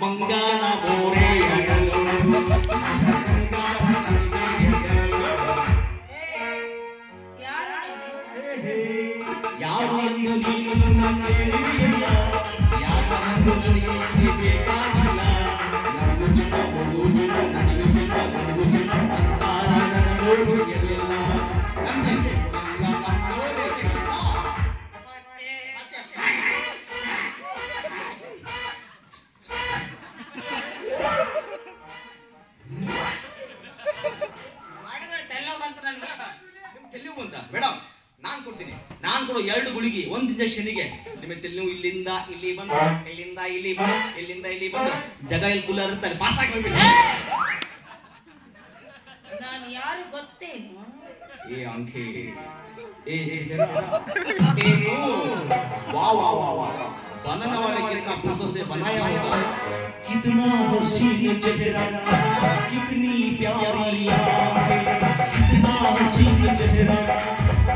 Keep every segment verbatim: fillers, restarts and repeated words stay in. Mangala Jagai Kular Pasaka. Nan Yaru got ten. Eh, uncle. Eh, wow, wow, wow, wow. Banana Varakita Pusose Banaya Kitna Hosina Chedera Kitni Pyariya Kitna Hosina Chedera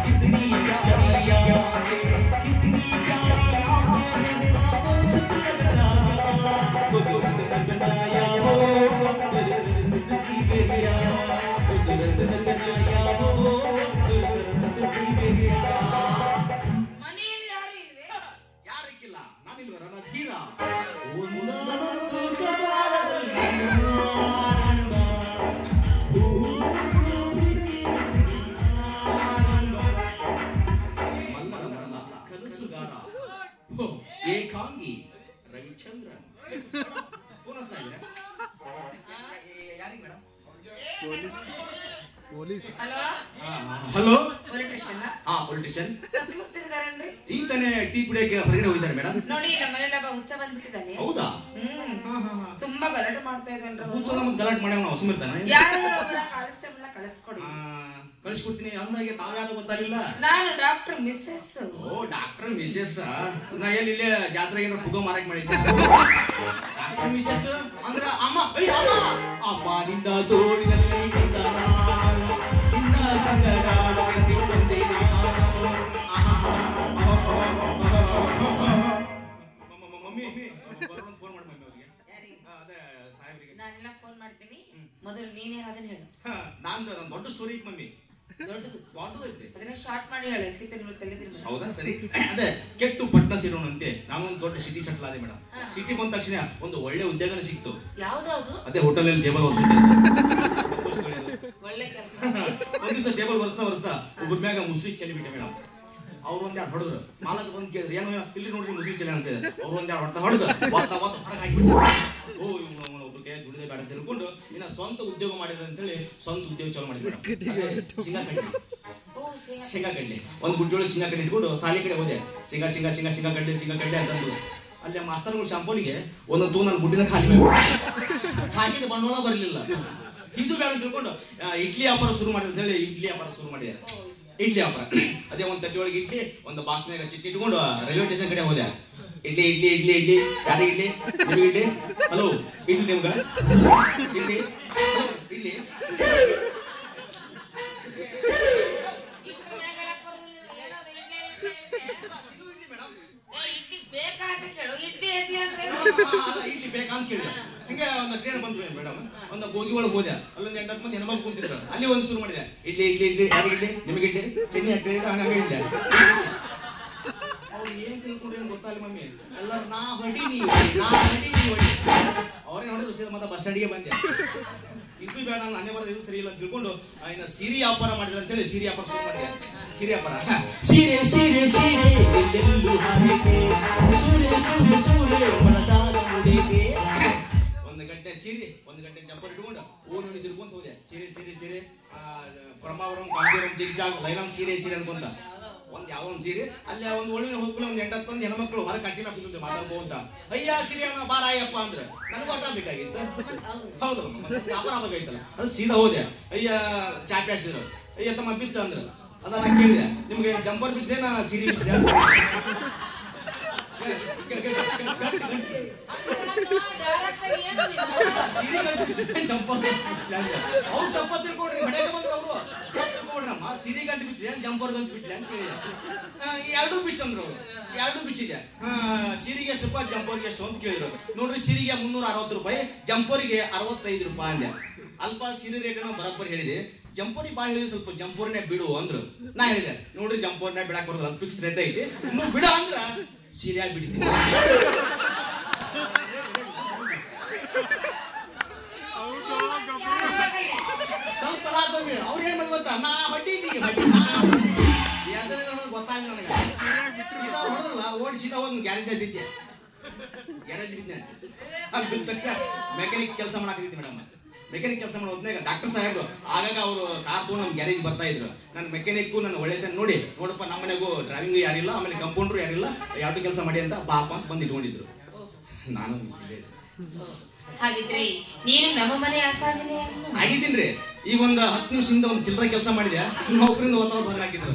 Kitni Pyariya Kitni Pyariya Police. Hello? Hello? Politician. Ah, politician. Doctor Missus Oh, Doctor Missus Doctor Missus Andra Amma. I In a son to do my son to do Chalamadina. One good to sing a good or silent over there. Sing a singer, sing a singer, sing a good. And the master will shampoo here, one of the two and put in the Kalima. Haki the Bandola Barilla. He took out the Italy upper Surma, Italy upper Surma. Italy upper. They want the door Italy on the box near a chicken to railway station over there. Italy, Italy, Italy, Italy, Italy, Italy, hello, Italy, Italy, Italy, Italy, Italy, Italy, Italy, Italy, I am ready. I am ready. I am ready. I am ready. I One day, one series. All one golden hopeful on the end of the Yanama Club. Our cutting up into the mother Bonda. Aya Siriana Baraya Pandra. Nanaka Mikagita. How the I'll see the Oda. Aya Chapasher. Ayatama Pitsandra. Adana Kiria. You can jump on with Jena series. Jump on the Out of the ಆ ಸಿರಿ ಗಂಟೆ ಬಿಚ್ಚಿದೆ ಜಂಪರ್ಗೆ ಒಂದು ಬಿಟ್ಟಿದೆ ಅಂತ ಕೇಳಿದೆ. ಎರಡೂ ಬಿಚ್ಚಂದ್ರು, ಎರಡೂ ಬಿಚ್ಚಿದೆ. ಸಿರಿಗೆ ಎಷ್ಟು ರೂಪಾಯಿ ಜಂಪೋರಿಗೆ ಎಷ್ಟು ಅಂತ ಕೇಳಿದ್ರು. ನೋಡ್ರಿ ಸಿರಿಗೆ ಮುನ್ನೂರ ಅರವತ್ತು ರೂಪಾಯಿ ಜಂಪೋರಿಗೆ ಅರವತ್ತೈದು ರೂಪಾಯಿ ಅಂದೆ. ಅಲ್ಪ ಸಿರಿ ರೇಟನ್ನು ಬರೋಬ್ಬರಿ ಹೇಳಿದೆ, ಜಂಪೋರಿ ಭಾಳ ಹೇಳಿದೆ, ಸ್ವಲ್ಪ ಜಂಪೋರ್ನೇ ಬಿಡು ಅಂದ್ರು. ನಾ ಹೇಳಿದೆ ನೋಡ್ರಿ ಜಂಪೋರ್ನೇ ಬಿಡಕ್ಕೆ ಬರೋದು ಅದು ಫಿಕ್ಸ್ ರೇಟ್ ಐತಿ, ಇನ್ನೂ ಬಿಡ ಅಂದ್ರೆ ಸೀರಿಯಾಗಿ ಬಿಡ್ತೀನಿ. ಸ್ವಲ್ಪ ಲಾಭಿ ಅವ್ರು ಏನ್ ಮಾಡಿ ಗೊತ್ತಾ, ನಾ ಹೊಟ್ಟೀನಿ ಗೊತ್ತಾಗ ಓಡಿ ಸೀದಾ ಒಂದು ಗ್ಯಾರೇಜ್ ಬಿದ್ದೆ. ಗ್ಯಾರೇಜ್ ಬಿದ್ದೆ ಅಲ್ಲಿ ಬಿದ್ದ ತಕ್ಷಣ ಮೆಕ್ಯಾನಿಕ್ ಕೆಲಸ ಮಾಡಾಕತ್ತಿದ್ದೆ ಮೇಡಮ್. ಮೆಕ್ಯಾನಿಕ್ ಕೆಲಸ ಮಾಡೋ ಹೊತ್ನಾಗ ಡಾಕ್ಟರ್ ಸಾಹೇಬ್ರು ಆಗಾಗ ಅವರು ಕಾರ್ ತಗೊಂಡು ನಮ್ಮ ಗ್ಯಾರೇಜ್ ಬರ್ತಾ ಇದ್ರು. ನನ್ನ ಮೆಕ್ಯಾನಿಕ್ಕು ನನ್ನ ಒಳ್ಳೆತನ ನೋಡಿ, ನೋಡಪ್ಪ ನಮ್ಮ ಮನೆಗೂ ಡ್ರೈವಿಂಗ್ ಯಾರಿಲ್ಲ, ಆಮೇಲೆ ಕಂಪೌಂಡ್ರು ಯಾರಿಲ್ಲ, ಯಾವ್ದು ಕೆಲಸ ಮಾಡಿ ಅಂತ ಬಾಪ ಅಂತ ಬಂದು ಇಟ್ಕೊಂಡಿದ್ರು. ನಾನು ಹಾಗಿದ್ರೆ ನೀನು ನಮ್ಮ ಮನೆ ಆಸಾಗಿನೇ ಆಗಿದ್ದೀನ್ರಿ. ಈಗ ಒಂದು ಹತ್ತು ನಿಮಿಷದಿಂದ ಒಂದು ಚಿಲ್ಲರೆ ಕೆಲಸ ಮಾಡಿದೆ, ನೌಕರಿಂದ ಹೊತ್ತವ್ರು ಬಂದಾಕಿದ್ರು.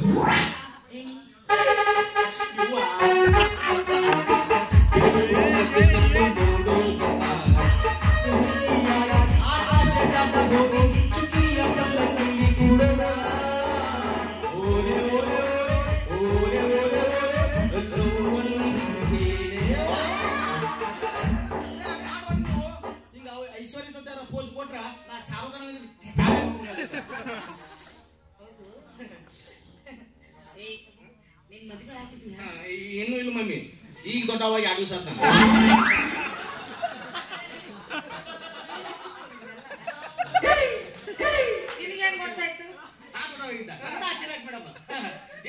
ಏನು ಇಲ್ಲ ಮಮ್ಮಿ, ಈಗ ದೊಡ್ಡವಾಗ ಎರಡು ದಿವಸ ಆಯ್ತು.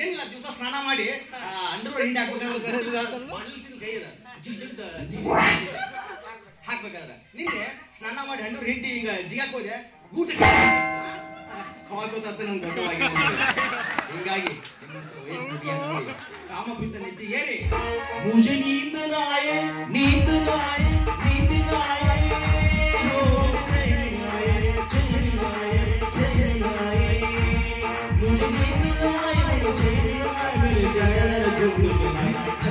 ಏನಿಲ್ಲ, ದಿವಸ ಸ್ನಾನ ಮಾಡಿ ಅಂಡರ್ ಹಿಂಡಿ ಹಾಕ್ಬೇಕಾದ್ರೆ ನಿನ್ನೆ ಸ್ನಾನ ಮಾಡಿ ಅಂಡರ್ ಹಿಂಡಿ ಹಿಂಗ ಜಿಗಾಕ್ ಹೋದೆ, ಗೂಟ ಗೊತ್ತಾಗ್ತದೆ ನಂಗೆ ದೊಡ್ಡವಾಗಿ. ಹಿಂಗಾಗಿ ಕಾಮಪಿತ್ತ ನಿಂತು ಏರಿ ಮುಜ ನೀಂದು ನಾಯ ನೀಂದು ನಾಯ ನೀಂದು ನಾಯ ಮುಜ ನೀಂದು ನಾಯ ಜಯ ಜಯ ಜಯ